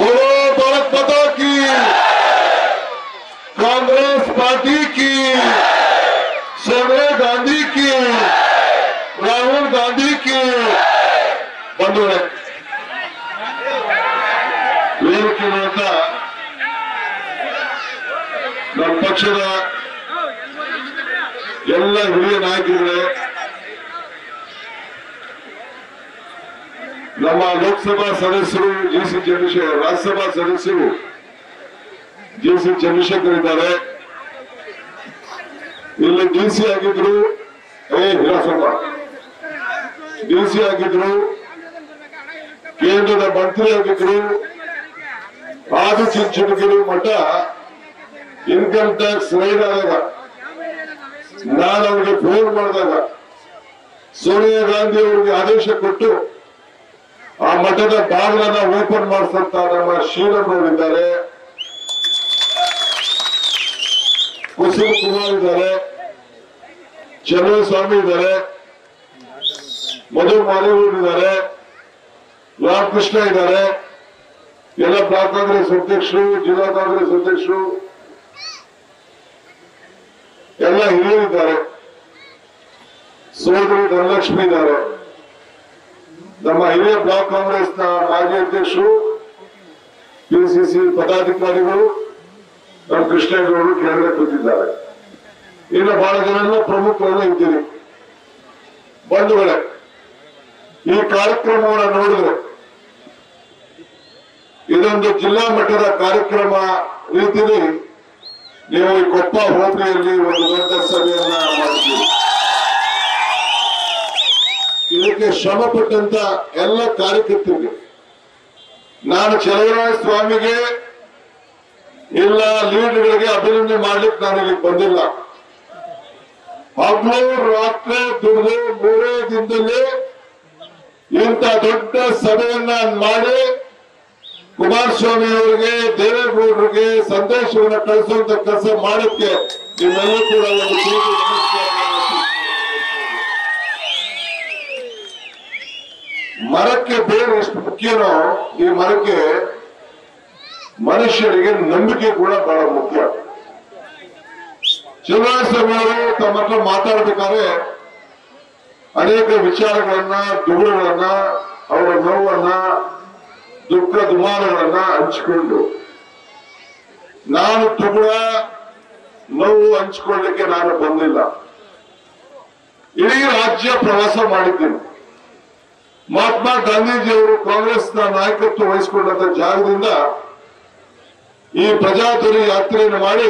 बोलो भारत माता की, कांग्रेस पार्टी की, सोनिया गांधी की, राहुल गांधी की। बंधुओं नम पक्षद ಎಲ್ಲ ಹಿರಿಯ ನಾಯಕರುಗಳೇ, ನಮ್ಮ ಲೋಕಸಭಾ ಸದಸ್ಯರು ಜಿಸಿ ಚಂದ್ರಶೇಖರ್, ರಾಜ್ಯಸಭಾ ಸದಸ್ಯರು ಜಿಸಿ ಚಂದ್ರಶೇಖರ್ ಇದ್ದಾರೆ. ಇಲ್ಲಿ ಡಿಸಿ ಆಗಿದ್ರು ಡಿಸಿ ಆಗಿದ್ರು, ಕೇಂದ್ರದ ಮಂತ್ರಿ ಆಗಿದ್ರು, ಆದಿಚುಟುಕಿರು ಮಠ ಇನ್ಕಮ್ ಟ್ಯಾಕ್ಸ್ ರೈಡ್ ಆದಾಗ ನಾನು ಅವ್ರಿಗೆ ಫೋನ್ ಮಾಡಿದಾಗ ಸೋನಿಯಾ ಗಾಂಧಿ ಅವ್ರಿಗೆ ಆದೇಶ ಕೊಟ್ಟು ಆ ಮಠದ ಬಾಗಿಲನ್ನ ಓಪನ್ ಮಾಡಿಸಂತ ನಮ್ಮ ಶ್ರೀರಾಮ್ ಅವರಿದ್ದಾರೆ, ಕುಸುಮ್ ಕುಮಾರ್ ಇದ್ದಾರೆ, ಚಂದ್ರಸ್ವಾಮಿ ಇದ್ದಾರೆ, ಮಧು ಮಾದೇವೂರ್ ಇದ್ದಾರೆ, ರಾಮಕೃಷ್ಣ ಇದ್ದಾರೆ, ಎಲ್ಲ ಬ್ಲಾಕ್ ಕಾಂಗ್ರೆಸ್ ಅಧ್ಯಕ್ಷರು, ಜಿಲ್ಲಾ ಕಾಂಗ್ರೆಸ್ ಅಧ್ಯಕ್ಷರು ಎಲ್ಲ ಹಿರಿಯರಿದ್ದಾರೆ. ಸೋದರಿ ಧನಲಕ್ಷ್ಮಿ ಇದ್ದಾರೆ, ನಮ್ಮ ಹಿರಿಯ ಬ್ಲಾಕ್ ಕಾಂಗ್ರೆಸ್ನ ಮಾಜಿ ಅಧ್ಯಕ್ಷರು, ಪಿಸಿಸಿ ಪದಾಧಿಕಾರಿಗಳು, ನಮ್ಮ ಕೃಷ್ಣೇಗೌಡರು ಕೆಳಗಡೆ ಕೂತಿದ್ದಾರೆ. ಇನ್ನು ಬಹಳ ಜನ ಪ್ರಮುಖರನ್ನ ಇದ್ದೀರಿ. ಬಂಧುಗಳೇ, ಈ ಕಾರ್ಯಕ್ರಮವನ್ನು ನೋಡಿದ್ರೆ ಇದೊಂದು ಜಿಲ್ಲಾ ಮಟ್ಟದ ಕಾರ್ಯಕ್ರಮ ರೀತಿಯಲ್ಲಿ ನೀವು ಈ ಕೊಪ್ಪ ಹೋಬಳಿಯಲ್ಲಿ ಒಂದು ದೊಡ್ಡ ಸಭೆಯನ್ನ ಮಾಡಿದ್ದೀರಿ. ಇದಕ್ಕೆ ಶ್ರಮ ಪಟ್ಟಂತ ಎಲ್ಲ ಕಾರ್ಯಕರ್ತರಿಗೆ ನಾನು ಚಲವರಾಯ ಸ್ವಾಮಿಗೆ ಇಲ್ಲ ಲೀಡ್ಗಳಿಗೆ ಅಭಿನಂದನೆ ಮಾಡ್ಲಿಕ್ಕೆ ನಾನು ಇಲ್ಲಿಗೆ ಬಂದಿಲ್ಲ. ಹಗ್ಲು ರಾತ್ರಿ ದುಡಿದು ಮೂರೇ ದಿನದಲ್ಲಿ ಇಂಥ ದೊಡ್ಡ ಸಭೆಯನ್ನ ಮಾಡಿ ಕುಮಾರಸ್ವಾಮಿ ಅವರಿಗೆ, ದೇವೇಗೌಡರಿಗೆ ಸಂದೇಶವನ್ನು ಕಳಿಸುವಂತ ಕೆಲಸ ಮಾಡೋಕ್ಕೆ ನಿಮ್ಮೆಲ್ಲೂ ಕೂಡ ಒಂದು ಪ್ರೀತಿ. ಮರಕ್ಕೆ ಬೇರೆ ಎಷ್ಟು ಮುಖ್ಯನೋ ಈ ಮರಕ್ಕೆ ಮನುಷ್ಯರಿಗೆ ನಂಬಿಕೆ ಕೂಡ ಬಹಳ ಮುಖ್ಯ. ಚಂದ್ರಸ್ವಾಮಿ ಅವರು ತಮ್ಮ ಹತ್ರ ಮಾತಾಡಬೇಕಾದ್ರೆ ಅನೇಕ ವಿಚಾರಗಳನ್ನ, ದುಡುಗಳನ್ನ, ಅವರ ನೋವನ್ನ, ದುಃಖ ದುಮಾರಗಳನ್ನ ಹಂಚಿಕೊಂಡು ನಾನು ದುಗುಡ ನೋವು ಹಂಚಿಕೊಳ್ಳಲಿಕ್ಕೆ ನಾನು ಬಂದಿಲ್ಲ. ಇಡೀ ರಾಜ್ಯ ಪ್ರವಾಸ ಮಾಡಿದ್ದೇನೆ. ಮಹಾತ್ಮ ಗಾಂಧೀಜಿಯವರು ಕಾಂಗ್ರೆಸ್ನ ನಾಯಕತ್ವ ವಹಿಸಿಕೊಂಡಂತ ಜಾಗದಿಂದ ಈ ಪ್ರಜಾಧ್ವನಿ ಯಾತ್ರೆಯನ್ನು ಮಾಡಿ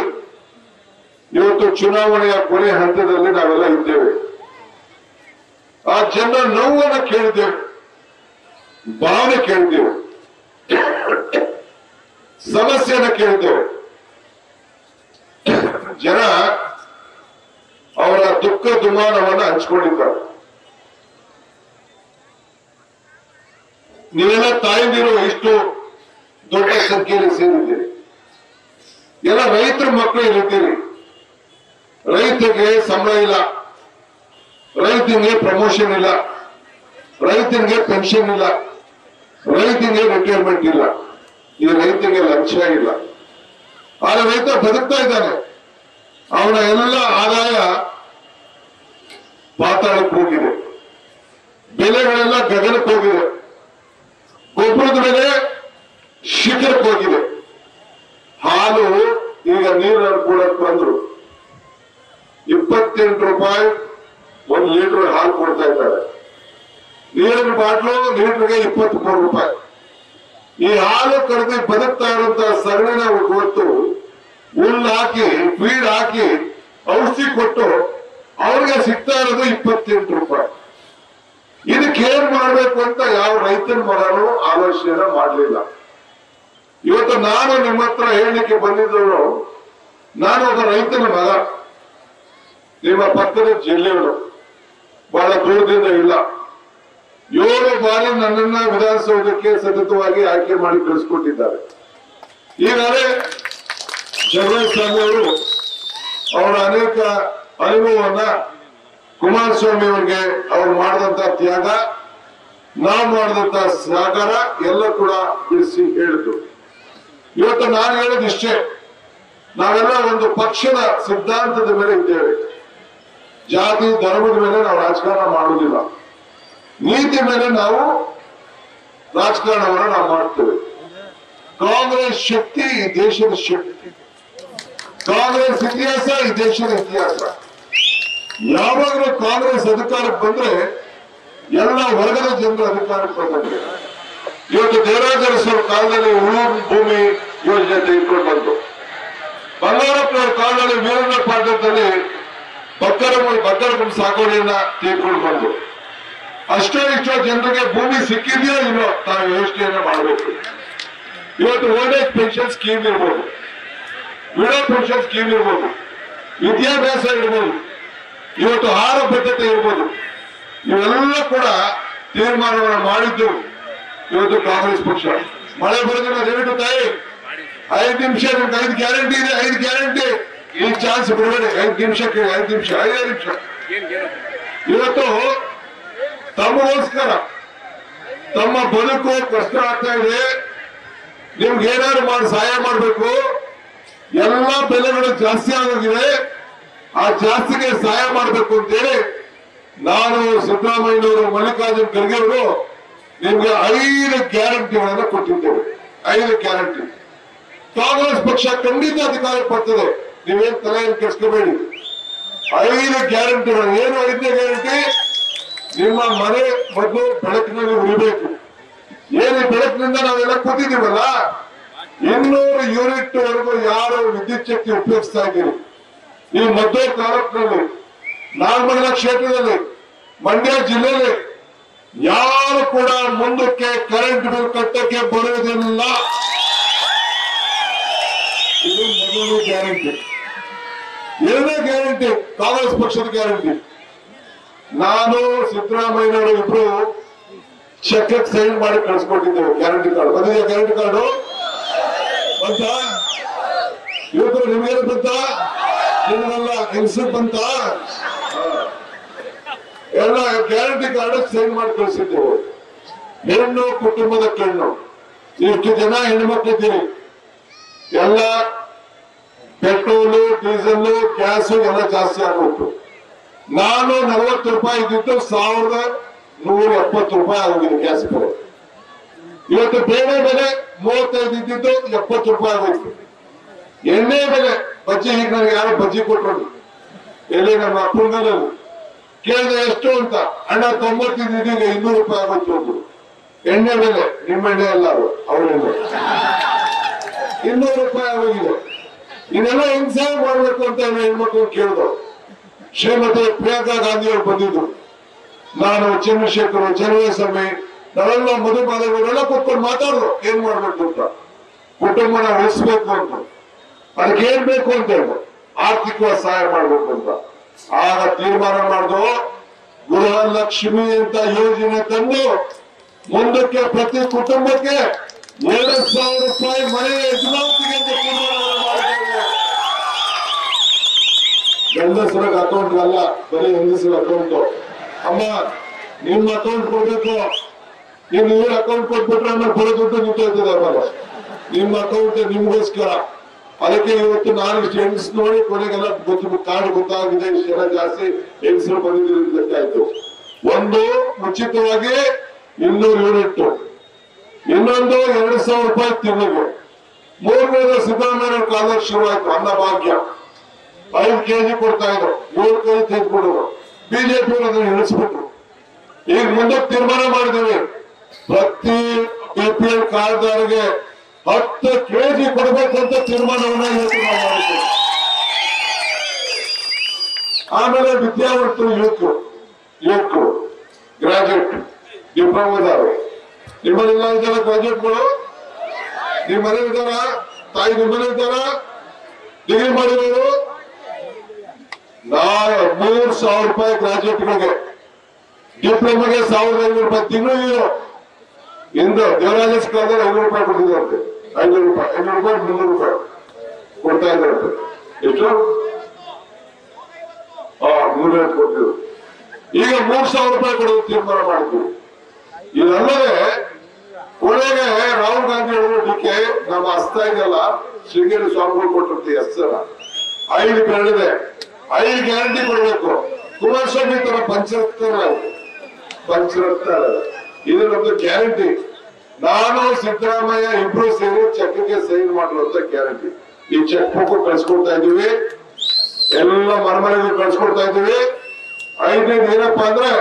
ಇವತ್ತು ಚುನಾವಣೆಯ ಕೊನೆ ಹಂತದಲ್ಲಿ ನಾವೆಲ್ಲ ಇದ್ದೇವೆ. ಆ ಜನರ ನೋವನ್ನು ಕೇಳಿದ್ದೇವೆ, ಭಾವನೆ ಕೇಳಿದ್ದೇವೆ, ಸಮಸ್ಯೆಯನ್ನು ಕೇಳಿದ್ದೇವೆ. ಜನ ಅವರ ದುಃಖ ದುಮಾನವನ್ನು ಹಂಚಿಕೊಂಡಿದ್ದಾರೆ. ನೀವೆಲ್ಲ ತಾಯಂದಿರು ಇಷ್ಟು ದೊಡ್ಡ ಸಂಖ್ಯೆಯಲ್ಲಿ ಸೇರಿದ್ದೀರಿ, ಎಲ್ಲ ರೈತರ ಮಕ್ಕಳು ಇರುತ್ತೀರಿ. ರೈತರಿಗೆ ಸಂಬಳ ಇಲ್ಲ, ರೈತನಿಗೆ ಪ್ರಮೋಷನ್ ಇಲ್ಲ, ರೈತನಿಗೆ ಪೆನ್ಷನ್ ಇಲ್ಲ, ರೈತನಿಗೆ ರಿಟೈರ್ಮೆಂಟ್ ಇಲ್ಲ, ಈ ರೈತರಿಗೆ ಲಂಚ ಇಲ್ಲ. ಆದ್ರೆ ರೈತ ಬದುಕ್ತಾ ಇದ್ದಾನೆ. ಅವನ ಎಲ್ಲ ಆದಾಯ ಪಾತಾಳಕ್ಕೆ ಹೋಗಿದೆ, ಬೆಲೆಗಳೆಲ್ಲ ಗಗನಕ್ಕೆ ಹೋಗಿದೆ, ಗೊಬ್ಬರದ ಬೆಲೆ ಶಿಖರಕ್ಕೆ ಹೋಗಿದೆ. ಹಾಲು ಈಗ ನೀರು ಕೊಡಕ್ಕೆ ಬಂದ್ರು 28 ರೂಪಾಯಿ 1 ಲೀಟರ್ ಹಾಲು ಕೊಡ್ತಾ ಇದ್ದಾರೆ. ನೀರಿನ ಬಾಟ್ಲು ಲೀಟರ್ಗೆ 23 ರೂಪಾಯಿ. ಈ ಹಾಲು ಕಡಿಮೆ ಬದುಕ್ತಾ ಇರುವಂತಹ ಸಗಣಿನ ಹೊತ್ತು ಹುಲ್ಲು ಹಾಕಿ, ಫೀಡ್ ಹಾಕಿ, ಔಷಧಿ ಕೊಟ್ಟು ಅವ್ರಿಗೆ ಸಿಗ್ತಾ ಇರೋದು 28 ರೂಪಾಯಿ. ಇದಕ್ಕೇನ್ ಮಾಡಬೇಕು ಅಂತ ಯಾವ ರೈತನ ಮಗನೂ ಆಲೋಚನೆ ಮಾಡಲಿಲ್ಲ. ಇವತ್ತು ನಾನು ನಿಮ್ಮ ಹತ್ರ ಹೇಳಲಿಕ್ಕೆ ಬಂದಿದ್ದವನು, ನಾನು ಒಬ್ಬ ರೈತನ ಮಗ, ನಿಮ್ಮ ಪಕ್ಕದ ಜಿಲ್ಲೆಯವರು, ಬಹಳ ದೂರದಿಂದ ಇಲ್ಲ. 7 ಬಾರಿ ನನ್ನನ್ನ ವಿಧಾನಸೌಧಕ್ಕೆ ಸತತವಾಗಿ ಆಯ್ಕೆ ಮಾಡಿ ಕಳಿಸ್ಕೊಟ್ಟಿದ್ದಾರೆ. ಈಗಾಗಲೇ ಚಂದ್ರಸ್ವಾಮಿ ಅವರು ಅವರ ಅನೇಕ ಅನುಭವವನ್ನ ಕುಮಾರಸ್ವಾಮಿ ಅವರಿಗೆ ಅವ್ರು ಮಾಡಿದಂತ ತ್ಯಾಗ, ನಾವು ಮಾಡಿದಂತ ಸಹಕಾರ ಎಲ್ಲ ಕೂಡ ತಿಳಿಸಿ ಹೇಳಿದ್ರು. ಇವತ್ತು ನಾನು ಹೇಳಿದಿಷ್ಟೇ, ನಾವೆಲ್ಲ ಒಂದು ಪಕ್ಷದ ಸಿದ್ಧಾಂತದ ಮೇಲೆ ಇದ್ದೇವೆ. ಜಾತಿ ಧರ್ಮದ ಮೇಲೆ ನಾವು ರಾಜಕಾರಣ ಮಾಡುವುದಿಲ್ಲ, ನೀತಿ ಮೇಲೆ ನಾವು ರಾಜಕಾರಣವನ್ನು ನಾವು ಮಾಡ್ತೇವೆ. ಕಾಂಗ್ರೆಸ್ ಶಕ್ತಿ ಈ ದೇಶದ ಶಕ್ತಿ, ಕಾಂಗ್ರೆಸ್ ಇತಿಹಾಸ ಈ ದೇಶದ ಇತಿಹಾಸ. ಯಾವಾಗಲೂ ಕಾಂಗ್ರೆಸ್ ಅಧಿಕಾರಕ್ಕೆ ಬಂದ್ರೆ ಎಲ್ಲ ವರ್ಗದ ಜನರು ಅಧಿಕಾರಕ್ಕೆ ಬಂದಂತೆ. ಇವತ್ತು ದೇವರಾಜರಸರ ಕಾಲದಲ್ಲಿ ಉಳು ಭೂಮಿ ಯೋಜನೆ ತೆಗೆದುಕೊಂಡು ಬಂತು. ಬಂಗಾರಪ್ಪನವರ ಕಾಲದಲ್ಲಿ ವೀರಣ್ಣ ಪಾಠದಲ್ಲಿ ಬಕ್ಕರಗುಂಡು ಸಾಗುವಳಿಯನ್ನ ತೆಗೆದುಕೊಂಡು ಬಂತು. ಅಷ್ಟೋ ಇಷ್ಟೋ ಜನರಿಗೆ ಭೂಮಿ ಸಿಕ್ಕಿದೆಯೋ ಇಲ್ಲೋ ತಾವು ಯೋಚನೆಯನ್ನ ಮಾಡಬೇಕು. ಇವತ್ತು ಓಲ್ಡ್ ಏಜ್ ಪೆನ್ಷನ್ ಸ್ಕೀಮ್ ಇರ್ಬೋದು, ವಿಡೋ ಪೆನ್ಷನ್ ಸ್ಕೀಮ್ ಇರ್ಬೋದು, ವಿದ್ಯಾಭ್ಯಾಸ ಇರ್ಬೋದು, ಇವತ್ತು ಆಹಾರ ಭದ್ರತೆ ಇರ್ಬೋದು, ಇವೆಲ್ಲ ಕೂಡ ತೀರ್ಮಾನವನ್ನು ಮಾಡಿದ್ದು ಇವತ್ತು ಕಾಂಗ್ರೆಸ್ ಪಕ್ಷ. ಮಳೆ ಬರೋದಿಲ್ಲ, ದಯವಿಟ್ಟು ತಾಯಿ 5 ನಿಮಿಷ, ನಿಮ್ಗೆ 5 ಗ್ಯಾರಂಟಿ ಇದೆ, 5 ಗ್ಯಾರಂಟಿ ಈ ಚಾನ್ಸ್ ಬಿಡಬೇಡಿ. 5 ನಿಮಿಷ ಕೇಳಿ, 5 ನಿಮಿಷ, 5 ನಿಮಿಷ. ಇವತ್ತು ತಮಗೋಸ್ಕರ ತಮ್ಮ ಬದುಕು ಕಷ್ಟ ಆಗ್ತಾ ಇದೆ, ನಿಮ್ಗೆ ಏನಾದ್ರು ಮಾಡಿ ಸಹಾಯ ಮಾಡಬೇಕು. ಎಲ್ಲಾ ಬೆಲೆಗಳು ಜಾಸ್ತಿ ಆಗೋಗಿದೆ, ಆ ಜಾಸ್ತಿಗೆ ಸಹಾಯ ಮಾಡಬೇಕು ಅಂತೇಳಿ ನಾನು ಸಿದ್ದರಾಮಯ್ಯನವರು, ಮಲ್ಲಿಕಾರ್ಜುನ್ ಖರ್ಗೆ ಅವರು ನಿಮ್ಗೆ 5 ಗ್ಯಾರಂಟಿಗಳನ್ನು ಕೊಟ್ಟಿದ್ದೇವೆ. 5 ಗ್ಯಾರಂಟಿ ಕಾಂಗ್ರೆಸ್ ಪಕ್ಷ ಖಂಡಿತ ಅಧಿಕಾರ ಪಡ್ತದೆ, ನೀವೇನು ತಲೆಯನ್ನು ಕೆಡಿಸ್ಕೋಬೇಡಿ. 5 ಗ್ಯಾರಂಟಿಗಳು ಏನು? 5ನೇ ಗ್ಯಾರಂಟಿ, ನಿಮ್ಮ ಮನೆ ಮೊದಲು ಬೆಳಕಿನಲ್ಲಿ ಉಳಿಬೇಕು. ಏನು ಬೆಳಕಿನಿಂದ ನಾವೆಲ್ಲ ಕೂತಿದ್ದೀವಲ್ಲ, 200 ಯೂನಿಟ್ ವರೆಗೂ ಯಾರು ವಿದ್ಯುತ್ ಶಕ್ತಿ ಉಪಯೋಗಿಸ್ತಾ ಇದ್ದೀರಿ? ಈ ಮಧ್ಯ ತಾಲೂಕಿನಲ್ಲಿ, ನಾಲ್ಮಂಗಲ ಕ್ಷೇತ್ರದಲ್ಲಿ, ಮಂಡ್ಯ ಜಿಲ್ಲೆಯಲ್ಲಿ ಯಾರು ಕೂಡ ಮುಂದಕ್ಕೆ ಕರೆಂಟ್ ಬಿಲ್ ಕಟ್ಟಕ್ಕೆ ಬರುವುದಿಲ್ಲ. ಇದು ಮೊದಲನೇ ಗ್ಯಾರಂಟಿ. 2ನೇ ಗ್ಯಾರಂಟಿ ಕಾಂಗ್ರೆಸ್ ಪಕ್ಷದ ಗ್ಯಾರಂಟಿ. ನಾನು ಸಿದ್ದರಾಮಯ್ಯನವರು ಇಬ್ರು ಚೆಕ್ ಸೈನ್ ಮಾಡಿ ಕಳಿಸ್ಕೊಟ್ಟಿದ್ದೇವೆ ಗ್ಯಾರಂಟಿ ಕಾರ್ಡ್. ಬಂದಿದೆ ಗ್ಯಾರಂಟಿ ಕಾರ್ಡು ಬಂತ? ಇವತ್ತು ನಿಮ್ಗೇನು ಬಂತ? ನಿಮ್ಗೆಲ್ಲ ಹೆಂಗಸರು ಬಂತ? ಎಲ್ಲ ಗ್ಯಾರಂಟಿ ಕಾರ್ಡ್ ಸೈನ್ ಮಾಡಿ ಕಳಿಸಿದ್ದೇವೆ. ಹೆಣ್ಣು ಕುಟುಂಬದ ಕಣ್ಣು, ಇಷ್ಟು ಜನ ಹೆಣ್ಮಕ್ಳಿದ್ದೀರಿ. ಎಲ್ಲ ಪೆಟ್ರೋಲು, ಡೀಸೆಲ್ಲು, ಗ್ಯಾಸು ಎಲ್ಲ ಜಾಸ್ತಿ ಆಗೋಯ್ತು. ನಾನು 40 ರೂಪಾಯಿ ಇದ್ದಿದ್ದು 1170 ರೂಪಾಯಿ ಆಗೋಗಿದೆ ಗ್ಯಾಸ್ ಬೆಲೆ. ಇವತ್ತು ಬೇಳೆ ಬೆಲೆ 35 ಇದ್ದಿದ್ದು 70 ರೂಪಾಯಿ ಆಗೋಯ್ತು. ಎಣ್ಣೆ ಬೆಲೆ, ಬಜ್ಜಿ, ಈಗ ನನಗೆ ಯಾರೋ ಬಜ್ಜಿ ಕೊಟ್ಟರು ಎಲ್ಲಿ ನಮ್ಮ ಕುಂಗಲಲ್ಲಿ, ಕೇಳಿದೆ ಎಷ್ಟು ಅಂತ. ಅಣ್ಣ 90 ಇದ್ದಿದ್ದು 200 ರೂಪಾಯಿ ಆಗೋಯ್ತು ಅಂದ್ರು. ಎಣ್ಣೆ ಬೆಲೆ, ನಿಮ್ಮ ಎಣ್ಣೆ ಅಲ್ಲ ಅವರು, ಅವಳೆಣ್ಣೆ 200 ರೂಪಾಯಿ ಆಗೋಗಿದೆ. ಇದೆಲ್ಲ ಹಿಂಗ್ ಸಹಾಯ ಮಾಡ್ಬೇಕು ಅಂತ ಹೆಣ್ಮಕ್ಳು ಕೇಳಿದ್ರು. ಶ್ರೀಮತಿ ಪ್ರಿಯಾಂಕಾ ಗಾಂಧಿ ಅವರು ಬಂದಿದ್ರು, ನಾನು, ಚಂದ್ರಶೇಖರ್, ಚನ್ನಸ್ವಾಮಿ, ನಾವೆಲ್ಲ ಮಧುಬಾಧವರೆಲ್ಲ ಕೂತ್ಕೊಂಡು ಮಾತಾಡಿದ್ರು. ಏನ್ ಮಾಡ್ಬೇಕು ಅಂತ, ಕುಟುಂಬನ ಉಳಿಸ್ಬೇಕು ಅಂತ, ಅದಕ್ಕೆ ಏನ್ ಬೇಕು ಅಂತ ಹೇಳಿದ್ರು, ಆರ್ಥಿಕವಾಗಿ ಸಹಾಯ ಮಾಡ್ಬೇಕು ಅಂತ. ಆಗ ತೀರ್ಮಾನ ಮಾಡಿದ್ರು, ಗೃಹಲಕ್ಷ್ಮಿ ಅಂತ ಯೋಜನೆ ತಂದು ಮುಂದಕ್ಕೆ ಪ್ರತಿ ಕುಟುಂಬಕ್ಕೆ 7,000 ರೂಪಾಯಿ ಮನೆಯ ಯಜಮಾನಿಗೆ ಅಂತ ತೀರ್ಮಾನ ಮಾಡಿದ್ದಾರೆ. ಗಂಡಸರ ಅಕೌಂಟ್ ಅಲ್ಲ, ಬರೀ ಹೆಂಗಸರ ಅಕೌಂಟು. ಅಮ್ಮ, ನಿಮ್ಮ ಅಕೌಂಟ್ ಕೊಡ್ಬೇಕು, ನೀವು ಇವ್ರ ಅಕೌಂಟ್ ಕೊಟ್ಬಿಟ್ರೆ ಆಮೇಲೆ ಬರೋ ದುಡ್ಡು ನಿಂತೋಗ್ತದೆ. ಆಮೇಲೆ ನಿಮ್ಮ ಅಕೌಂಟ್ ನಿಮ್ಗೋಸ್ಕರ. ಅದಕ್ಕೆ ಇವತ್ತು ನಾನು ಇಷ್ಟು ಹೆಂಗಸ್ ನೋಡಿ ಕೊನೆಗೆಲ್ಲ ಗೊತ್ತ, ಕಾರ್ಡ್ ಗೊತ್ತಾಗಿದೆ, ಇಷ್ಟೆಲ್ಲ ಜಾಸ್ತಿ ಹೆಂಗಸರು ಬಂದಿದ್ದಾಯ್ತು. ಒಂದು ಉಚಿತವಾಗಿ 200 ಯೂನಿಟ್, ಇನ್ನೊಂದು 2,000 ರೂಪಾಯಿ ತಿಂಗಳಿಗೆ, ಮೂರನೇದು ಸಿದ್ದರಾಮಯ್ಯ ಕಾಲ ಶುರುವಾಯ್ತು ಅನ್ನಭಾಗ್ಯ. 5 ಕೆಜಿ ಕೊಡ್ತಾ ಇದ್ರು, 7 ಕೆಜಿ ತೆಗೆದುಕೊಡೋರು. ಬಿಜೆಪಿ ಅದನ್ನು ಇಳಿಸ್ಬಿಟ್ರು. ಈಗ ಮುಂದಕ್ಕೆ ತೀರ್ಮಾನ ಮಾಡಿದ್ದೇವೆ, ಪ್ರತಿ KPL ಕಾರ್ಡ್ದಾರಿಗೆ 10 ಕೆಜಿ ಕೊಡ್ಬೇಕಂತ ತೀರ್ಮಾನವನ್ನ ಯೋಚನೆ ಮಾಡಿದ್ದೇವೆ. ಆಮೇಲೆ ವಿದ್ಯಾವಂತರು, ಯುವಕರು, ಗ್ರಾಜುಯೇಟ್, ಡಿಪ್ಲೊಮಾದವರು, ನಿಮ್ಮನೆಲ್ಲ ಇದ್ದಾರ ಗ್ರಾಜುಯೇಟ್ಗಳು? ನಿಮ್ಮನೆ ಇದ್ದಾರ ತಾಯಿ? ನಿಮ್ಮನೆ ಇದ್ದಾರ ಡಿಗ್ರಿ ಮಾಡಿರೋರು? 3,000 ರೂಪಾಯಿ ಗ್ರಾಜುಯೇಟ್ಗಳಿಗೆ, ಡಿಪ್ಲೊಮಾಗೆ 1,500 ರೂಪಾಯಿ ತಿಂಗಳು. ಇಂದು ದೇವರಾಜ್ ಕಾಲದಲ್ಲಿ 500 ರೂಪಾಯಿ ಕೊಟ್ಟಿದ್ದಾರಂತೆ. 500 ರೂಪಾಯಿ 300 ರೂಪಾಯಿ ಕೊಡ್ತಾ ಇದ್ದಾರಂತೆ. ಎಷ್ಟು? 300 ಕೊಡ್ತಿದ್ರು. ಈಗ 3,000 ರೂಪಾಯಿ ಕೊಡೋದು ತೀರ್ಮಾನ ಮಾಡಿದ್ರು. ಇದಲ್ಲದೆ ಕೊನೆಗೆ ರಾಹುಲ್ ಗಾಂಧಿ ಅವರು ಡಿಕೆ ನಮ್ಮ ಹಸ್ತಾ ಇದೆಲ್ಲ ಶೃಂಗೇರಿ ಸ್ವಾಮಿಗಳು ಕೊಟ್ಟಿರ್ತೀವಿ ಹೆಸರ 5 ಬೆರಳಿದೆ 5 ಗ್ಯಾರಂಟಿ ಕೊಡಬೇಕು. ಕುಮಾರಸ್ವಾಮಿ ತರ ಪಂಚರತ್ನ ಇದು ನಮ್ದು ಗ್ಯಾರಂಟಿ. ನಾನು ಸಿದ್ದರಾಮಯ್ಯ ಇಬ್ರು ಸೇರಿ ಚೆಕ್ಗೆ ಸೈನ್ ಮಾಡಿರುವಂತ ಗ್ಯಾರಂಟಿ. ಈ ಚೆಕ್ ಬುಕ್ ಕಳ್ಸಿಕೊಡ್ತಾ ಇದೀವಿ, ಎಲ್ಲ ಮನೆಮನೆಗೂ ಕಳ್ಸಿಕೊಡ್ತಾ ಇದೀವಿ. ಐದನೇದು ಏನಪ್ಪಾ ಅಂದ್ರೆ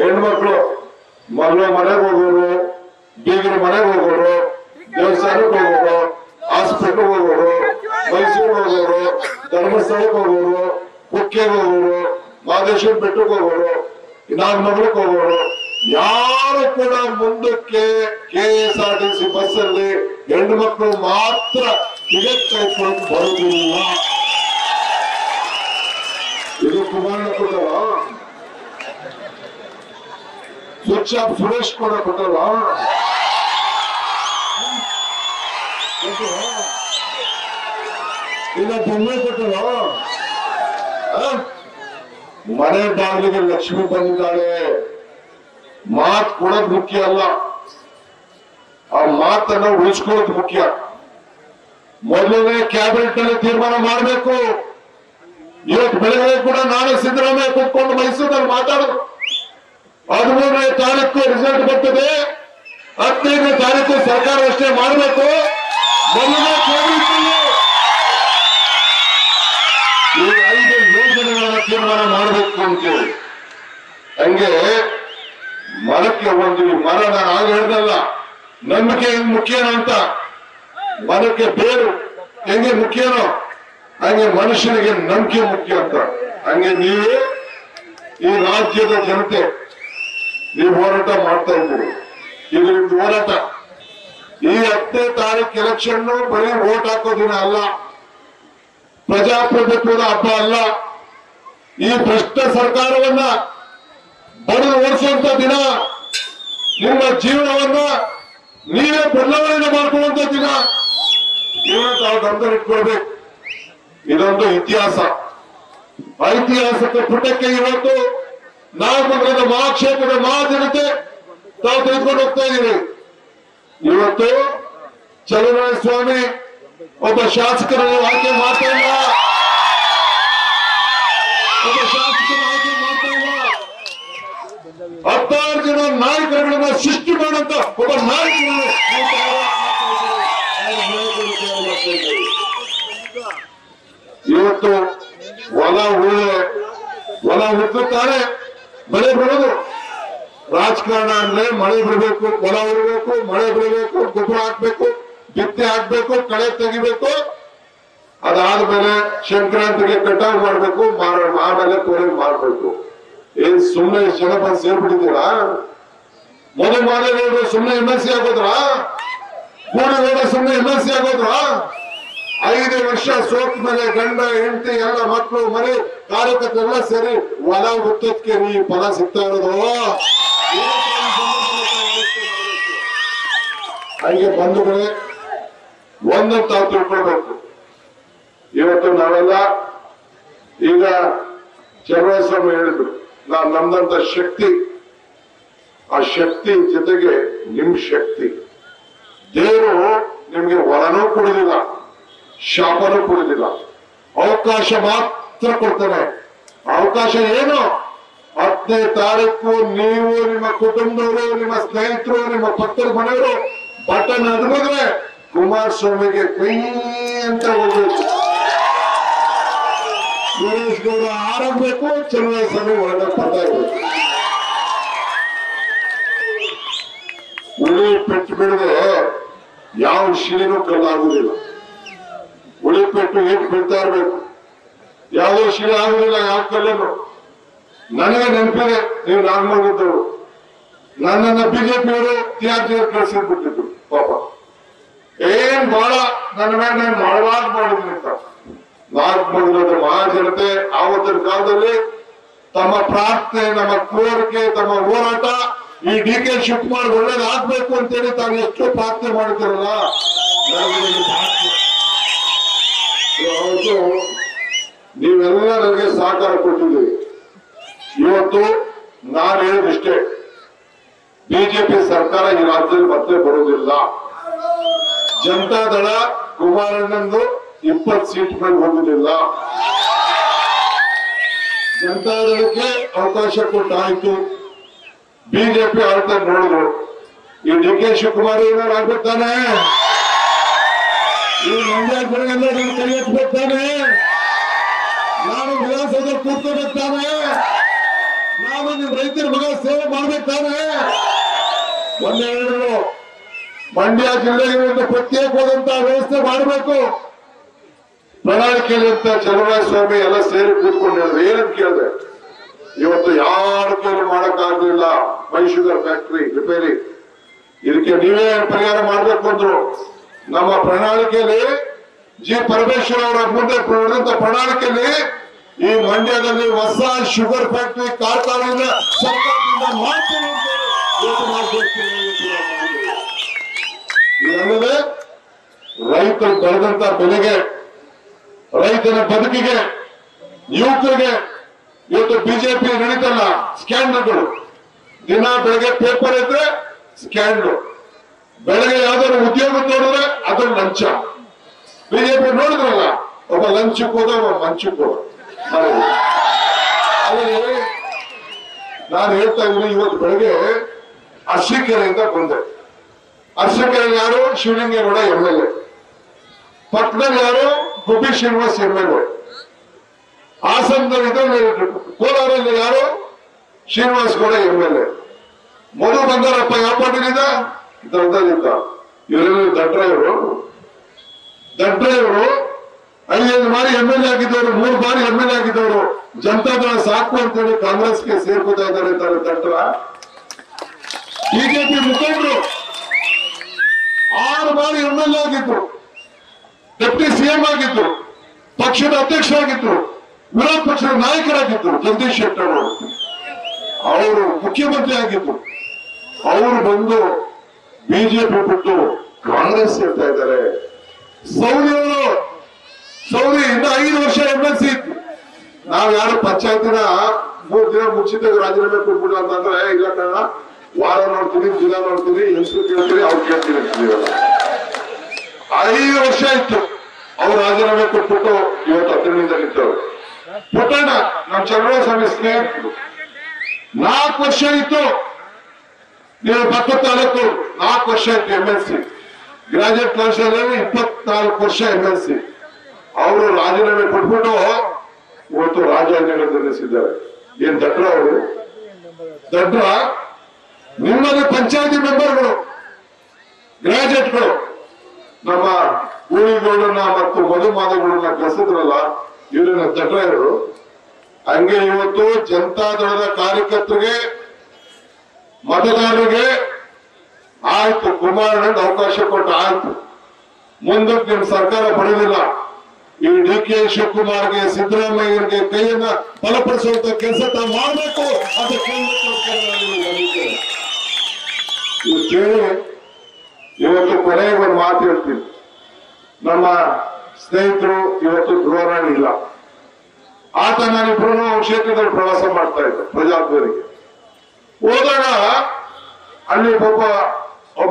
ಹೆಣ್ಮಕ್ಳು ಮರಳು ಮನೆಗೆ ಹೋಗೋರು, ಬೀಗರ ಮನೆಗೆ ಹೋಗೋರು, ದೇವಸ್ಥಾನಕ್ಕೆ ಹೋಗೋರು, ಹಾಸ್ಪಿಟಲ್ ಹೋಗೋರು, ಮೈಸೂರಿಗೆ ಹೋಗೋರು, ಧರ್ಮಸ್ಥಳಕ್ಕೆ ಹೋಗೋರು, ಕುಕ್ಕೆಗೆ ಹೋಗೋರು, ಮಹದೇಶ್ವರ ಬೆಟ್ಟಕ್ಕೆ ಹೋಗೋರು, ನಾಗಮಂಗಲಕ್ಕೆ ಹೋಗೋರು, ಯಾರು ಕೂಡ ಮುಂದಕ್ಕೆ KSRTC ಬಸ್ ಅಲ್ಲಿ ಹೆಣ್ಣು ಮಕ್ಕಳು ಮಾತ್ರ ಟಿಕೆಟ್ ಕಾಯ್ಕೊಂಡು ಬರುವುದಿಲ್ಲ. ಇದು ಕುಮಾರಣ್ಣ ಕೊಟ್ಟಲ್ಲ, ಸ್ವಿಚ್ ಆಫ್ ಸುರೇಶ್ ಕೂಡ ಕೊಟ್ಟಲ್ಲ. ಇಲ್ಲ ಬೊಮ್ಮೆ ಕೊಟ್ಟಲ್ಲ. ಮನೆ ಬಾಗಿಲಿಗೆ ಲಕ್ಷ್ಮಿ ಬಂದಿದ್ದಾಳೆ. ಮಾತು ಕೊಡೋದು ಮುಖ್ಯ ಅಲ್ಲ, ಆ ಮಾತನ್ನ ಉಳಿಸ್ಕೊಳ್ಳೋದು ಮುಖ್ಯ. ಮೊದಲನೇ ಕ್ಯಾಬಿನೆಟ್ ನಲ್ಲಿ ತೀರ್ಮಾನ ಮಾಡಬೇಕು. ಇವತ್ತು ಬೆಳಗ್ಗೆ ಕೂಡ ನಾನು ಸಿದ್ದರಾಮಯ್ಯ ಕೂತ್ಕೊಂಡು ಮೈಸೂರಿನಲ್ಲಿ ಮಾತಾಡೋದು. 13ನೇ ತಾರೀಕು ರಿಸಲ್ಟ್ ಬರ್ತದೆ, 15ನೇ ತಾರೀಕು ಸರ್ಕಾರ ರಚನೆ ಮಾಡಬೇಕು. ಮೊದಲನೇ ಕ್ಯಾಬಿನೆಟ್ ನಲ್ಲಿ ಈ 5 ಯೋಜನೆಗಳನ್ನ ತೀರ್ಮಾನ ಮಾಡಬೇಕು ಅಂತೇಳಿ. ಹಂಗೆ ಮರಕ್ಕೆ ಒಂದು ಮರ, ನಾನು ಆಗ ಹೇಳ್ದಲ್ಲ ನಂಬಿಕೆ ಹೆಂಗ್ ಮುಖ್ಯನೋ ಅಂತ, ಮರಕ್ಕೆ ಬೇರು ಹೆಂಗೆ ಮುಖ್ಯನೋ ಹಂಗೆ ಮನುಷ್ಯನಿಗೆ ನಂಬಿಕೆ ಮುಖ್ಯ ಅಂತ. ಹಂಗೆ ನೀವೇ ಈ ರಾಜ್ಯದ ಜನತೆ ನೀವು ಹೋರಾಟ ಮಾಡ್ತಾ ಇದ್ದೀರಿ. ಇದು ನಿಮ್ದು ಹೋರಾಟ. ಈ 10ನೇ ತಾರೀಕು ಎಲೆಕ್ಷನ್ ಬರೀ ವೋಟ್ ಹಾಕೋ ದಿನ ಅಲ್ಲ, ಪ್ರಜಾಪ್ರಭುತ್ವದ ಹಬ್ಬ ಅಲ್ಲ, ಈ ಭ್ರಷ್ಟ ಸರ್ಕಾರವನ್ನ ಬಡದು ಓಡಿಸುವಂತ ದಿನ, ನಿಮ್ಮ ಜೀವನವನ್ನ ನೀವೇ ಬದಲಾವಣೆ ಮಾಡ್ಕೊಳ್ಳುವಂತ ದಿನ. ಜೀವನ ತಾವು ಗಮನ ಇಟ್ಕೊಳ್ಬೇಕು. ಇದೊಂದು ಇತಿಹಾಸ, ಐತಿಹಾಸಿಕ ಪುಟಕ್ಕೆ ಇವತ್ತು ನಾಮಕರಣದ ಮಹಾಕ್ಷೇತ್ರದ ಮಹಾಜನತೆ ತಾವು ತೆಗೆದುಕೊಂಡು ಹೋಗ್ತಾ ಇದ್ದೀರಿ. ಇವತ್ತು ಚಲುವರಾಯ ಸ್ವಾಮಿ ಒಬ್ಬ ಶಾಸಕರನ್ನು ಆಯ್ಕೆ ಮಾಡ್ತಾ ಇಲ್ಲ, ಒಬ್ಬ ಶಾಸಕರು ಆಯ್ಕೆ ಮಾಡ್ತಾ ಇಲ್ಲ. 16 ಜನ ನಾಯಕರುಗಳನ್ನ ಸೃಷ್ಟಿ ಮಾಡುವಂತ ಒಬ್ಬ ನಾಯಕರನ್ನು ಇವತ್ತು ಹೊಲ ಹುಡುಕುತ್ತಾರೆ, ಮಳೆ ಬರೋದು. ರಾಜಕಾರಣ ಅಂದ್ರೆ ಮಳೆ ಬರಬೇಕು, ಹೊಲ ಹುಡುಗಬೇಕು, ಮಳೆ ಬರಬೇಕು, ಗೊಬ್ಬರ ಹಾಕ್ಬೇಕು, ಬಿತ್ತೆ ಹಾಕ್ಬೇಕು, ಕಳೆ ತೆಗಿಬೇಕು, ಅದಾದ್ಮೇಲೆ ಸಂಕ್ರಾಂತಿಗೆ ಕಟಾವು ಮಾಡ್ಬೇಕು, ಆಮೇಲೆ ಕೊನೆ ಮಾಡ್ಬೇಕು. ಏನ್ ಸುಮ್ಮನೆ ಜನ ಬಂದು ಸೇರ್ಬಿಟ್ಟಿದ್ದೀರಾ? ಮೊದಲ ಮಾದೇಗೌಡರು ಸುಮ್ಮನೆ MLC ಆಗೋದ್ರ? ಕೋಡಿಗೌಡ ಸುಮ್ಮನೆ MLC ಆಗೋದ್ರ? 5 ವರ್ಷ ಸೋತ್ ಮೇಲೆ ಗಂಡ ಹೆಂಡತಿ ಎಲ್ಲ ಮಕ್ಕಳು ಮರಿ ಕಾರ್ಯಕರ್ತರೆಲ್ಲ ಸೇರಿ ಹೊಲ ಹುತ್ತಕ್ಕೆ ನೀ ಫಲ ಸಿಗ್ತಾ ಇರೋದು. ಹಾಗೆ ಬಂಧುಗಳೇ, ಒಂದೊಂದು ತಾವು ತಿಳ್ಕೊಳ್ಬೇಕು. ಇವತ್ತು ನಾವೆಲ್ಲ ಈಗ ಚಂದ್ರಸ್ವಾಮಿ ಹೇಳಿದ್ರು, ನಾನು ನಮ್ದಂತ ಶಕ್ತಿ, ಆ ಶಕ್ತಿ ಜೊತೆಗೆ ನಿಮ್ ಶಕ್ತಿ. ದೇವರು ನಿಮ್ಗೆ ವರನೂ ಕೊಡುದಿಲ್ಲ, ಶಾಪನೂ ಕೊಡುದಿಲ್ಲ, ಅವಕಾಶ ಮಾತ್ರ ಕೊಡ್ತಾನೆ. ಅವಕಾಶ ಏನು? 10ನೇ ತಾರೀಕು ನೀವು, ನಿಮ್ಮ ಕುಟುಂಬದವರು, ನಿಮ್ಮ ಸ್ನೇಹಿತರು, ನಿಮ್ಮ ಪಕ್ಕದ ಮನೆಯವರು ಬಟನ್ ಅದ್ಬಿಟ್ರೆ ಕುಮಾರಸ್ವಾಮಿಗೆ ಕೈ ಅಂತ ಹೋಗ್ಬೇಕು. ಸುರೇಶ್ ಗೌಡ ಆರಾಗಬೇಕು, ಚಂದ್ರಸ್ವಾಮಿ ಒಳಗೆ ಪಡ್ತಾಯಿರ್ಬೇಕು. ಉಳಿ ಪೆಟ್ಟು ಬಿಡದೆ ಯಾವ ಶಿಲೆನೂ ಕಲ್ಲಾಗುದಿಲ್ಲ. ಉಳಿ ಪೆಟ್ಟು ಏಟ್ ಬಿಡ್ತಾ ಇರ್ಬೇಕು, ಯಾವುದೋ ಶಿಲೆ ಆಗುದಿಲ್ಲ, ಯಾವ ಕಲ್ಲನ್ನು. ನನಗೆ ನೆನಪಿದೆ, ನೀವು ನಾಗಮಂಗಲದವರು ನನ್ನನ್ನ ಬಿಜೆಪಿಯವರು ತ್ಯಾಜ್ಯದಲ್ಲಿ ಕಳಿಸಿಬಿಟ್ಟಿದ್ರು. ಪಾಪ ಏನ್ ಬಹಳ ನನ್ನ ಮೇಲೆ ನಾನು ಮಾಡಬಾರ್ದು ಮಾಡಿದ್ರಿ ಅಂತ. ನಾಗಮಂಗಲದ ಮಹಾಜನತೆ ಆವತ್ತಿನ ಕಾಲದಲ್ಲಿ ತಮ್ಮ ಪ್ರಾರ್ಥನೆ, ನಮ್ಮ ಕೋರಿಕೆ, ತಮ್ಮ ಹೋರಾಟ ಈ DK ಶಿವಕುಮಾರ್ ಒಳ್ಳೇದಾಗಬೇಕು ಅಂತೇಳಿ ತಾವು ಎಷ್ಟು ಪ್ರಾರ್ಥನೆ ಮಾಡಿದ್ರಲ್ಲ, ನೀವೆಲ್ಲ ನನಗೆ ಸಹಕಾರ ಕೊಟ್ಟಿದ್ದೀವಿ. ಇವತ್ತು ನಾನು ಹೇಳಿದಿಷ್ಟೇ, ಬಿಜೆಪಿ ಸರ್ಕಾರ ಈ ರಾಜ್ಯದಲ್ಲಿ ಮತ್ತೆ ಬರುವುದಿಲ್ಲ. ಜನತಾದಳ ಕುಮಾರಣ್ಣಂದು 20 ಸೀಟ್ಗಳು ಹೋಗುವುದಿಲ್ಲ. ಜನತಾದಳಕ್ಕೆ ಅವಕಾಶ ಕೊಟ್ಟಾಯಿತು, ಬಿಜೆಪಿ ಆಳ್ತ ನೋಡಿದ್ರು. ಈ ಡಿಕೆ ಶಿವಕುಮಾರ್ ಏನಾರು ಆಗ್ಬೇಕಾನೆ, ಈ ಮಂಡ್ಯದವರೆಲ್ಲ ಕೈ ಎತ್ಬೇಕಾನೆ, ನಾನು ವಿಧಾನಸೌಧದಲ್ಲಿ ಕೂತ್ಕೋಬೇಕಾನೆ, ನಾನು ನಿಮ್ಮ ರೈತರ ಮಗ ಸೇವೆ ಮಾಡ್ಬೇಕಾನೆ. ಒಂದೆರಡು ಮಂಡ್ಯ ಜಿಲ್ಲೆಗೆ ಒಂದು ಪ್ರತ್ಯೇಕವಾದಂತಹ ವ್ಯವಸ್ಥೆ ಮಾಡಬೇಕು ಪ್ರಣಾಳಿಕೆಯಲ್ಲಿ ಅಂತ ಚನ್ನರಾಯಸ್ವಾಮಿ ಎಲ್ಲ ಸೇರಿ ಕೂತ್ಕೊಂಡು ಹೇಳಿದ್ರು. ಏನಂತ ಕೇಳಿದೆ, ಇವತ್ತು ಯಾರ ಕೈಲಿ ಮಾಡಕ್ಕಾಗಲಿಲ್ಲ ಮೈ ಶುಗರ್ ಫ್ಯಾಕ್ಟರಿ ರಿಪೇರಿ, ಇದಕ್ಕೆ ನೀವೇ ಪರಿಹಾರ ಮಾಡಬೇಕು ಅಂದ್ರು. ನಮ್ಮ ಪ್ರಣಾಳಿಕೆಯಲ್ಲಿ ಜಿ ಪರಮೇಶ್ವರ್ ಅವರ ಮುಂದೆ ಪ್ರಣಾಳಿಕೆಯಲ್ಲಿ ಈ ಮಂಡ್ಯದಲ್ಲಿ ಹೊಸ ಶುಗರ್ ಫ್ಯಾಕ್ಟರಿ ಕಾರ್ಖಾನೆಯಿಂದ ಸರ್ಕಾರದಿಂದ ಮಾಡ್ತೀವಿ ಅಂತ ಯೋಚನೆ ಮಾಡಬೇಕು. ಇದಲ್ಲದೆ ರೈತರು ಬೆಳೆದಂತ ಬೆಲೆಗೆ, ರೈತನ ಬದುಕಿಗೆ, ಯುವಕರಿಗೆ ಇವತ್ತು ಬಿಜೆಪಿ ನಡೀತಲ್ಲ ಸ್ಕ್ಯಾಂಡಲ್ಗಳು. ದಿನ ಬೆಳಗ್ಗೆ ಪೇಪರ್ ಇದ್ರೆ ಸ್ಕ್ಯಾಂಡಲ್, ಬೆಳಗ್ಗೆ ಯಾವ್ದಾದ್ರು ಉದ್ಯೋಗ ನೋಡಿದ್ರೆ ಅದನ್ನ ಲಂಚ. ಬಿಜೆಪಿ ನೋಡಿದ್ರಲ್ಲ, ಒಬ್ಬ ಲಂಚಕ್ಕೆ ಹೋದ, ಒಬ್ಬ ಮಂಚಕ್ಕೆ ಹೋದ. ನಾನು ಹೇಳ್ತಾ ಇದ್ದೀನಿ, ಇವತ್ತು ಬೆಳಗ್ಗೆ ಅರ್ಶಿಕೆರೆಯಿಂದ ಬಂದೆ. ಅರ್ಶಿಕೆರೆ ಯಾರು? ಶಿವಲಿಂಗೇಗೌಡ MLA. ಪಟ್ಟಣದಲ್ಲಿ ಯಾರು? ಗುಬ್ಬಿ ಶ್ರೀನಿವಾಸ್ MLA. ಹಾಸನದಲ್ಲಿ ಕೋಲಾರಲ್ಲಿ ಯಾರು? ಶ್ರೀನಿವಾಸ್ ಗೌಡ MLA. ಮೊದಲು ಬಂದಾರಪ್ಪ ಯಾವ ಪಾರ್ಟಿನಿಂದ? ದಡ್ಡದಿಂದ. ಇವರೆಲ್ಲ ದಡ್ಡ್ರೆಯವರು ಐದು ಬಾರಿ MLA ಆಗಿದ್ದವರು, 3 ಬಾರಿ MLA ಆಗಿದ್ದವರು. ಜನತಾದಳ ಸಾಕು ಅಂತೇಳಿ ಕಾಂಗ್ರೆಸ್ಗೆ ಸೇರ್ಕೋತಾ ಇದ್ದಾರೆ ಅಂತಾರೆ ದಡ್ಡ್ರ. ಬಿಜೆಪಿ ಮುಖಂಡರು 6 ಬಾರಿ MLA ಆಗಿದ್ರು, ಡೆಪ್ಟಿ CM ಆಗಿದ್ರು, ಪಕ್ಷದ ಅಧ್ಯಕ್ಷರಾಗಿದ್ರು, ವಿರೋಧ ಪಕ್ಷದ ನಾಯಕರಾಗಿದ್ದರು. ಜಗದೀಶ್ ಶೆಟ್ಟರ್ ಅವರು ಮುಖ್ಯಮಂತ್ರಿ ಆಗಿದ್ದರು. ಅವರು ಬಂದು ಬಿಜೆಪಿ ಬಿಟ್ಟು ಕಾಂಗ್ರೆಸ್ ಸೇರ್ತಾ ಇದ್ದಾರೆ. ಸೌದಿ ಇನ್ನ 5 ವರ್ಷ MLC ಇತ್ತು. ನಾವ್ ಯಾರು ಪಂಚಾಯತಿನ 3 ದಿನ ಮುಂಚಿತ ರಾಜೀನಾಮೆ ಕೊಟ್ಬಿಟ್ಟು ಅಂತಂದ್ರೆ, ಇಲ್ಲ ಕಾರಣ ವಾರ ನೋಡ್ತೀವಿ, ಜಿಲ್ಲಾ ನೋಡ್ತೀವಿ, ಹೆಸರು ಕೇಳ್ತೀವಿ, ಅವ್ರು ಕೇಳ್ತೀವಿ ಅಂತಿದ್ದೀವಲ್ಲ. 5 ವರ್ಷ ಇತ್ತು ಅವ್ರು ರಾಜೀನಾಮೆ ಕೊಟ್ಬಿಟ್ಟು ಇವತ್ತು ಹತ್ತಿರದಿಂದ ನಿಂತವ್ರು. ಪುಟ್ಟಣ್ಣ ನಮ್ಮ ಚಂದ್ರಸ್ವಾಮಿ ಸ್ನೇಹಿತರು, 4 ವರ್ಷ ಇತ್ತು. ನೀವು ಪಕ್ಕ ತಾಲೂಕು 4 ವರ್ಷ ಇತ್ತು MLC. ಗ್ರಾಜುಯೇಟ್ ಕೌನ್ಸಿಲ್ 24 ವರ್ಷ MLC. ಅವರು ರಾಜೀನಾಮೆ ಕೊಟ್ಬಿಟ್ಟು ಇವತ್ತು ರಾಜಕಾರಣ ನಡೆಸಿದ್ದಾರೆ. ಏನ್ ದಡ್ರ ಅವರು? ದಡ್ರ ನಿಮ್ಮಲ್ಲಿ ಪಂಚಾಯತಿ ಮೆಂಬರ್ಗಳು, ಗ್ರಾಜುಯೇಟ್ಗಳು, ನಮ್ಮ ಊರಿಗಳನ್ನ ಮತ್ತು ಮಧುಮಾದಗಳನ್ನ ಕಸಿದ್ರಲ್ಲ, ಇವರನ್ನ ದಡ್ರೆಯವರು. ಹಂಗೆ ಇವತ್ತು ಜನತಾದಳದ ಕಾರ್ಯಕರ್ತರಿಗೆ, ಮತದಾರರಿಗೆ ಆಯ್ತು ಕುಮಾರಣ್ಣ ಅವಕಾಶ ಕೊಟ್ಟ, ಆಯ್ತು ಮುಂದಕ್ಕೆ ನಿಮ್ಮ ಸರ್ಕಾರ ಬರೋದಿಲ್ಲ, ಈ DK ಶಿವಕುಮಾರ್ಗೆ, ಸಿದ್ದರಾಮಯ್ಯರಿಗೆ ಕೈಯನ್ನ ಬಲಪಡಿಸುವಂತ ಕೆಲಸ ತಾವು ಮಾಡಬೇಕು ಅಂತ ಕೇಳಿ ಇವತ್ತು ಕೊನೆಗೆ ಒಂದು ಮಾತು ಹೇಳ್ತೀನಿ. ನಮ್ಮ ಸ್ನೇಹಿತರು ಇವತ್ತು ಧ್ರುವರಾಣಿ ಇಲ್ಲ, ಆತ ನಾನಿಬ್ರು ಕ್ಷೇತ್ರದಲ್ಲಿ ಪ್ರವಾಸ ಮಾಡ್ತಾ ಇದ್ದೆ ಪ್ರಜಾಪುರಿಗೆ. ಹೋದಾಗ ಅಲ್ಲಿ ಒಬ್ಬ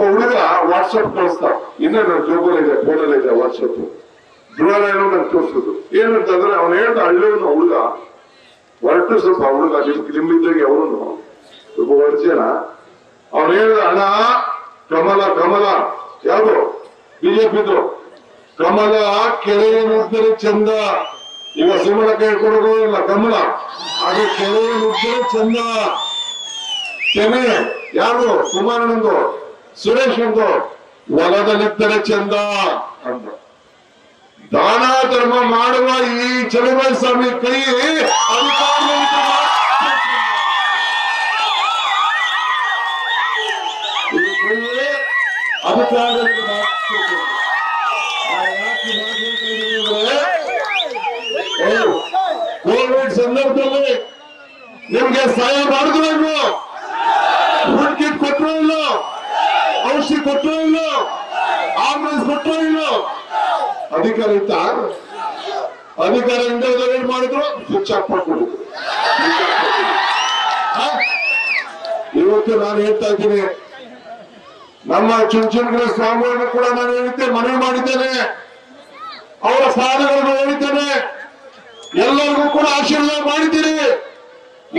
ಹುಡುಗ ವಾಟ್ಸಪ್ ಕಳಿಸ್ತಾ, ಇನ್ನೂ ನನ್ನ ಜೋಬಲ್ ಇದೆ, ಫೋನಲ್ಲಿ ಇದೆ ವಾಟ್ಸಪ್, ಧ್ರುವರಾಣಿ ನನ್ಗೆ ತೋರಿಸೋದು. ಏನಂತಂದ್ರೆ ಅವ್ನು ಹೇಳ್ದ, ಹಳ್ಳಿಯವನು ಹುಡುಗ ಹೊರಟು, ಸ್ವಲ್ಪ ಹುಡುಗ ನಿಮ್ಮಿದ್ದಾಗ ಅವನು ಒಬ್ಬ ವರ್ಷನ. ಅವ್ನು ಹೇಳ್ದ, ಅಣ್ಣ ಕಮಲ ಯಾರು ಬಿಜೆಪಿದು, ಕಮಲ ಕೆರೆಯ ನುಗ್ದರೆ ಚಂದ. ಈಗ ಸುಮ್ಮನೆ ಕೇಳ್ಕೊಡೋದಿಲ್ಲ, ಕಮಲ ಅದು ಕೆರೆಯ ನುಗ್ದರೆ ಚಂದ. ಕೆನೆ ಯಾರು? ಕುಮಾರಣ್ಣಂದು, ಸುರೇಶಂದು. ಹೊಲದಲ್ಲಿದ್ದರೆ ಚಂದ ಅಂದ. ದಾನ ಧರ್ಮ ಮಾಡುವ ಈ ಚನ್ನರಾಯಸ್ವಾಮಿ ಕೈ ಅಧಿಕಾರ. ಕೋವಿಡ್ ಸಂದರ್ಭದಲ್ಲಿ ನಿಮ್ಗೆ ಸಹಾಯ ಮಾಡಿದ್ರು, ಫುಡ್ ಕಿಟ್ ಕೊಟ್ಟರು ಇಲ್ಲ, ಔಷಧಿ ಕೊಟ್ಟರು ಇಲ್ಲ, ಆಂಬುಲೆನ್ಸ್ ಕೊಟ್ಟರು ಇಲ್ಲ. ಅಧಿಕಾರ ಇತ್ತ? ಅಧಿಕಾರ ಇಂಡಿಯಾದಲ್ಲಿ ಏನ್ ಮಾಡಿದ್ರು? ಸ್ವಿಚ್ ಆಫ್ ಮಾಡ್ಕೊಡಿದ್ರು. ಇವತ್ತು ನಾನು ಹೇಳ್ತಾ ಇದ್ದೀನಿ, ನಮ್ಮ ಚುಂಚನಗಿರಿ ಸ್ವಾಮಿಗಳನ್ನು ಕೂಡ ನಾನು ಹೇಳಿದ್ದೆ, ಮನವಿ ಮಾಡಿದ್ದೇನೆ, ಅವರ ಸಾಧನೆಗಳನ್ನು ಹೇಳಿದ್ದೇನೆ, ಎಲ್ಲರಿಗೂ ಕೂಡ ಆಶೀರ್ವಾದ ಮಾಡಿದ್ದೀರಿ.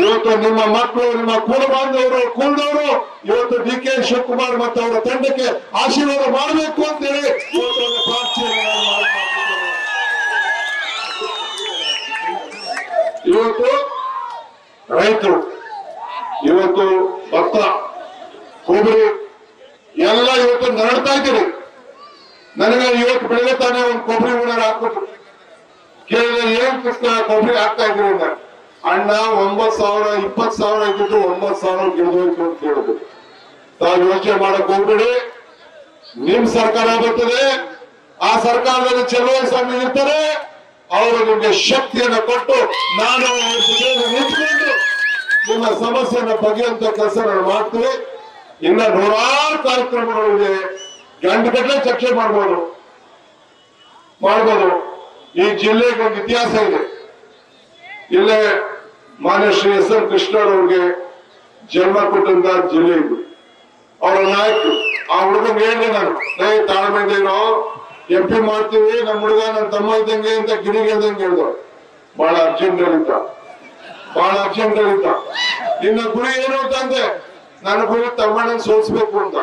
ಇವತ್ತು ನಿಮ್ಮ ಮಕ್ಕಳು, ನಿಮ್ಮ ಕುಲ ಬಾಂಧವರು, ಕುಲದವರು ಇವತ್ತು ಡಿಕೆ ಶಿವಕುಮಾರ್ ಮತ್ತು ಅವರ ತಂಡಕ್ಕೆ ಆಶೀರ್ವಾದ ಮಾಡಬೇಕು ಅಂತ ಹೇಳಿ ಇವತ್ತು ಪ್ರಾರ್ಥನೆಯನ್ನು ಮಾಡ್ತಿದ್ದೇನೆ. ಇವತ್ತು ರೈತರು, ಇವತ್ತು ಭತ್ತ, ಕೊಬ್ಬರಿ ಎಲ್ಲ ಇವತ್ತು ನರಳ್ತಾ ಇದ್ದೀರಿ. ನನಗೆ ಇವತ್ತು ಬೆಳಗ್ಗೆ ತಾನೇ ಒಂದು ಕೊಬ್ಬರಿ ಉಣರ್ ಹಾಕ್ಬಿಟ್ರು. ಕೇಳಿದ, ಏನ್ ಕೃಷ್ಣ ಕೊಬ್ಬರಿ ಹಾಕ್ತಾ ಇದ್ರಿ ಅಂತ. ಅಣ್ಣ 9,000 20,000 ಇದ್ಬಿಟ್ಟು 9,000 ಗಿಡದೋಯ್ತು ಅಂತ ಹೇಳಿದ್ರು. ತಾವು ಯೋಚನೆ ಮಾಡಕ್ ಹೋಗ್ಬಿಡಿ. ನಿಮ್ ಸರ್ಕಾರ ಬರ್ತದೆ, ಆ ಸರ್ಕಾರದಲ್ಲಿ ಚಲುವಳಿ ಸ್ವಾಮಿ ಇರ್ತಾರೆ, ಅವರು ನಿಮ್ಗೆ ಶಕ್ತಿಯನ್ನು ಕೊಟ್ಟು ನಾನು ನಿಂತ್ಕೊಂಡು ನಿಮ್ಮ ಸಮಸ್ಯೆಯನ್ನು ಬಗೆಯುವಂತ ಕೆಲಸ ನಾನು ಮಾಡ್ತೀವಿ. ಇನ್ನ ನೂರಾರು ಕಾರ್ಯಕ್ರಮಗಳು ಇದೆ, ಗಂಟೆಗಟ್ಟಲೆ ಚರ್ಚೆ ಮಾಡ್ಬೋದು. ಈ ಜಿಲ್ಲೆಗೆ ಒಂದು ಇತಿಹಾಸ ಇದೆ. ಇಲ್ಲೇ ಮಾನ್ಯ ಶ್ರೀ ಎಸ್ ಎನ್ ಕೃಷ್ಣರವ್ರಿಗೆ ಜನ್ಮ ಕೊಟ್ಟಂತ ಜಿಲ್ಲೆ ಇದು. ಅವರ ನಾಯಕರು, ಆ ಹುಡುಗನ್ ಹೇಳಿದೆ ನಾನು, ನೈ ತಾಳ್ಮೆಯಿಂದ ಇರೋ, ಎಂಪಿ ಮಾಡ್ತೀವಿ, ನಮ್ಮ ಹುಡುಗ ನನ್ನ ತಮ್ಮ ಇದ್ದಂಗೆ ಅಂತ ಗಿರಿಗೆ ಇದ್ದಂಗೆ ಹೇಳಿದ್ರು. ಬಹಳ ಅರ್ಜೆಂಟ್ ಹೇಳಿದ್ದ ನಿನ್ನ ಗುರಿ ಏನು ಅಂತಂದೆ. ನನ್ನ ಗುರಿ ತಮ್ಮಣ್ಣನ ಸೋಲ್ಸ್ಬೇಕು ಅಂತ.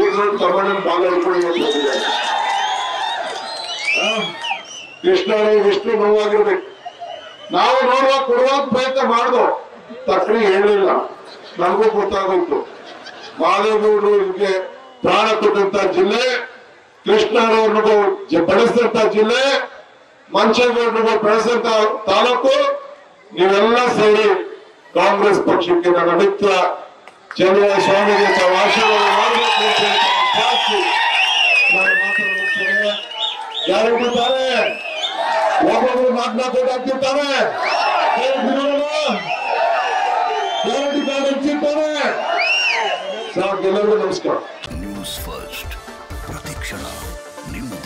ಈಗ ತಮ್ಮಣ್ಣನ ಬಾಲ ಹಿಡ್ಕೊಂಡು ಕೃಷ್ಣರವ್ರು ಎಷ್ಟು ನೋವಾಗಿರ್ಬೇಕು, ನಾವು ನೋಡುವ ಕೊಡುವಂತ ಪ್ರಯತ್ನ ಮಾಡಿದ್ವು. ತಕ್ಕಡಿ ಹೇಳಿಲ್ಲ, ನಮಗೂ ಗೊತ್ತಾಗೋಯ್ತು. ಮಾದೇಗೌಡರು ಇದಕ್ಕೆ ಪ್ರಾಣ ಕೊಟ್ಟಂತ ಜಿಲ್ಲೆ, ಕೃಷ್ಣರವ್ರನ್ನೂ ಬೆಳೆಸಿದಂತ ಜಿಲ್ಲೆ, ಮಂಚೇಗೌಡರು ಬೆಳೆಸಿದಂತ ತಾಲೂಕು. ನೀವೆಲ್ಲ ಸೇರಿ ಕಾಂಗ್ರೆಸ್ ಪಕ್ಷಕ್ಕೆ ನನ್ನ ಮಿತ್ರ ಚಂದ್ರಸ್ವಾಮಿಗೆ ತಾವು ಆಶೀರ್ವಾದ ಮಾಡಬೇಕು ಅಂತ ನಾನು ಮಾತಾಡುತ್ತೇನೆ. ಯಾರು ಬಿಡ್ತಾರೆ, ಒಬ್ಬೊಬ್ರು ಮಾತನಾಡ್ತಿರ್ತಾರೆ, ನಮಸ್ಕಾರ. ನ್ಯೂಸ್ ಫಸ್ಟ್ ಪ್ರತಿಕ್ಷಣ ನಿಮ್ಮ